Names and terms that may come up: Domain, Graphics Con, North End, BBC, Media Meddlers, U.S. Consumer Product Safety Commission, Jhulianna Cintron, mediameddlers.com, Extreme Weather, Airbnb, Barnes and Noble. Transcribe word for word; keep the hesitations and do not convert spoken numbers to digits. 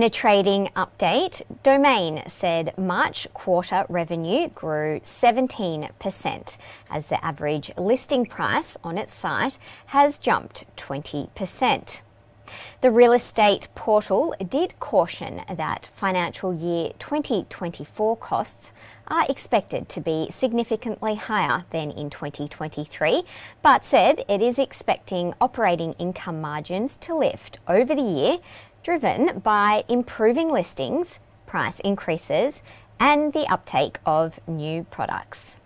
In a trading update, Domain said March quarter revenue grew seventeen percent as the average listing price on its site has jumped twenty percent. The real estate portal did caution that financial year twenty twenty-four costs are expected to be significantly higher than in twenty twenty-three, but said it is expecting operating income margins to lift over the year, driven by improving listings, price increases, and the uptake of new products.